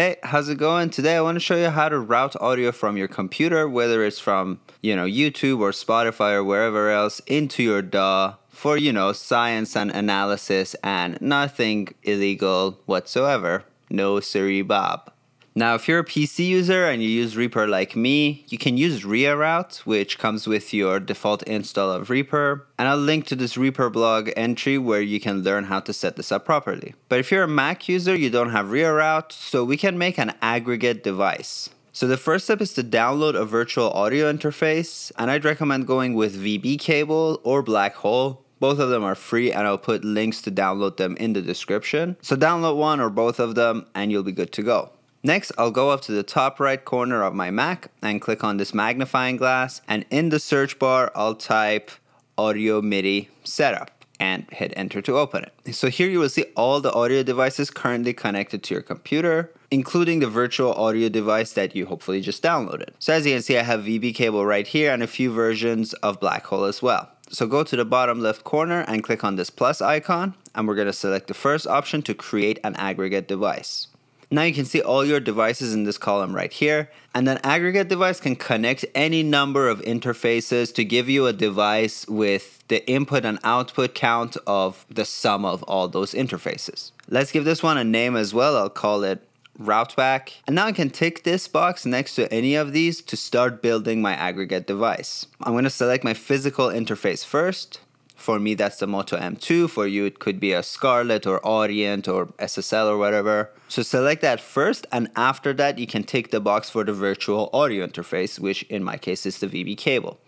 Hey, how's it going? Today I want to show you how to route audio from your computer, whether it's from, YouTube or Spotify or wherever else, into your DAW for, science and analysis and nothing illegal whatsoever. No siree, Bob. Now, if you're a PC user and you use Reaper like me, you can use ReaRoute, which comes with your default install of Reaper. And I'll link to this Reaper blog entry where you can learn how to set this up properly. But if you're a Mac user, you don't have ReaRoute, so we can make an aggregate device. So the first step is to download a virtual audio interface, and I'd recommend going with VB-Cable or Blackhole. Both of them are free, and I'll put links to download them in the description. So download one or both of them, and you'll be good to go. Next, I'll go up to the top right corner of my Mac and click on this magnifying glass, and in the search bar, I'll type Audio MIDI Setup and hit enter to open it. So here you will see all the audio devices currently connected to your computer, including the virtual audio device that you hopefully just downloaded. So as you can see, I have VB Cable right here and a few versions of Blackhole as well. So go to the bottom left corner and click on this plus icon, and we're gonna select the first option to create an aggregate device. Now you can see all your devices in this column right here, and an aggregate device can connect any number of interfaces to give you a device with the input and output count of the sum of all those interfaces. Let's give this one a name as well. I'll call it Routeback. And now I can tick this box next to any of these to start building my aggregate device. I'm going to select my physical interface first. For me, that's the Moto M2. For you, it could be a Scarlet or Audient or SSL or whatever. So select that first, and after that, you can tick the box for the virtual audio interface, which in my case is the VB Cable.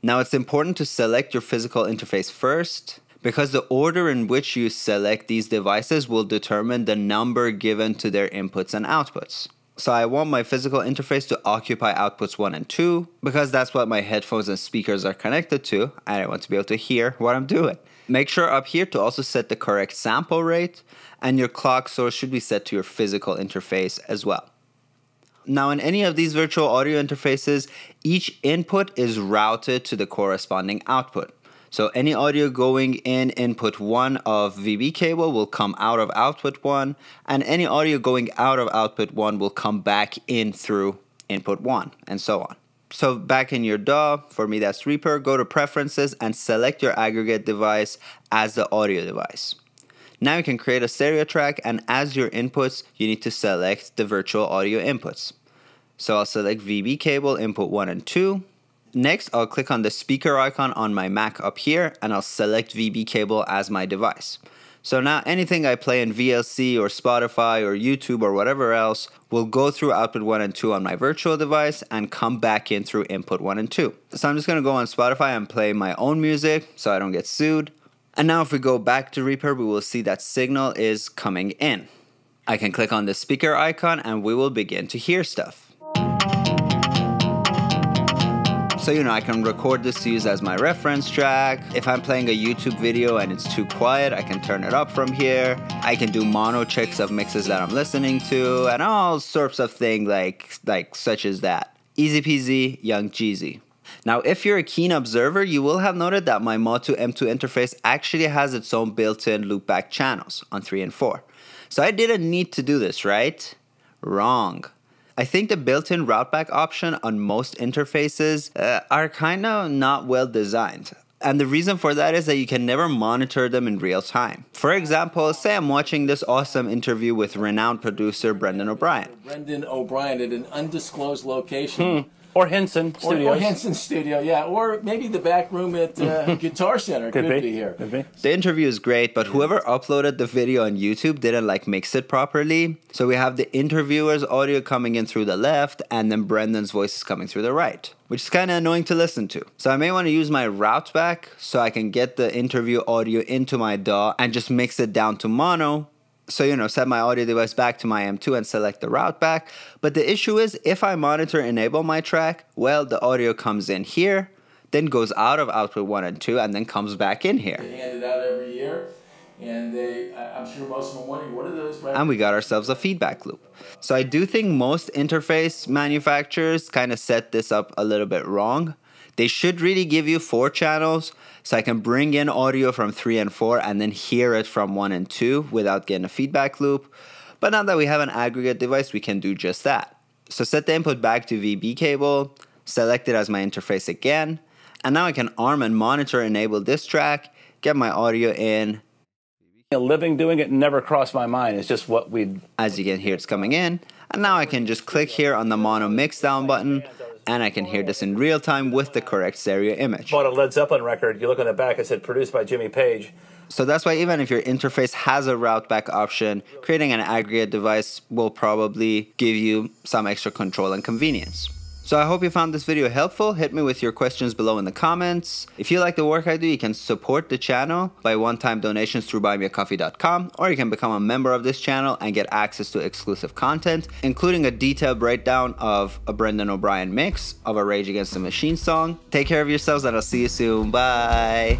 Now, it's important to select your physical interface first, because the order in which you select these devices will determine the number given to their inputs and outputs. So I want my physical interface to occupy outputs 1 and 2, because that's what my headphones and speakers are connected to, and I want to be able to hear what I'm doing. Make sure up here to also set the correct sample rate, and your clock source should be set to your physical interface as well. Now, in any of these virtual audio interfaces, each input is routed to the corresponding output. So any audio going in input 1 of VB Cable will come out of output 1, and any audio going out of output 1 will come back in through input 1, and so on. So back in your DAW, for me that's Reaper, go to Preferences and select your aggregate device as the audio device. Now you can create a stereo track, and as your inputs, you need to select the virtual audio inputs. So I'll select VB Cable input 1 and 2. Next, I'll click on the speaker icon on my Mac up here, and I'll select VB Cable as my device. So now anything I play in VLC or Spotify or YouTube or whatever else will go through output 1 and 2 on my virtual device and come back in through input 1 and 2. So I'm just going to go on Spotify and play my own music so I don't get sued. And now if we go back to Reaper, we will see that signal is coming in. I can click on the speaker icon and we will begin to hear stuff. So, I can record this to use as my reference track. If I'm playing a YouTube video and it's too quiet, I can turn it up from here. I can do mono checks of mixes that I'm listening to, and all sorts of things like such as that. Easy peasy, young Jeezy. Now, if you're a keen observer, you will have noted that my Moto M2 interface actually has its own built-in loopback channels on 3 and 4. So I didn't need to do this, right? Wrong. I think the built-in routeback option on most interfaces are kind of not well designed. And the reason for that is that you can never monitor them in real time. For example, say I'm watching this awesome interview with renowned producer Brendan O'Brien. Brendan O'Brien at an undisclosed location. Or Henson Studio. Or Henson Studio, yeah. Or maybe the back room at Guitar Center could be here. Could be. The interview is great, but whoever uploaded the video on YouTube didn't mix it properly. So we have the interviewer's audio coming in through the left, and then Brendan's voice is coming through the right, which is kind of annoying to listen to. So I may want to use my routeback so I can get the interview audio into my DAW and just mix it down to mono. So, set my audio device back to my M2 and select the routeback. But the issue is, if I monitor enable my track, well, the audio comes in here, then goes out of output 1 and 2, and then comes back in here. They hand it out every year, and I'm sure most of them are wondering, what are those? And we got ourselves a feedback loop. So I do think most interface manufacturers kind of set this up a little bit wrong. They should really give you 4 channels, so I can bring in audio from 3 and 4 and then hear it from 1 and 2 without getting a feedback loop. But now that we have an aggregate device, we can do just that. So set the input back to VB cable, select it as my interface again, and now I can arm and monitor enable this track, get my audio in. A living doing it never crossed my mind. It's just what we'd... As you can hear, it's coming in. And now I can just click here on the mono mix down button, and I can hear this in real time with the correct stereo image. Bought a Led Zeppelin record. You look on the back, it said produced by Jimmy Page. So that's why even if your interface has a route back option, creating an aggregate device will probably give you some extra control and convenience. So I hope you found this video helpful. Hit me with your questions below in the comments. If you like the work I do, you can support the channel by one-time donations through buymeacoffee.com, or you can become a member of this channel and get access to exclusive content, including a detailed breakdown of a Brendan O'Brien mix of a Rage Against the Machine song. Take care of yourselves and I'll see you soon. Bye.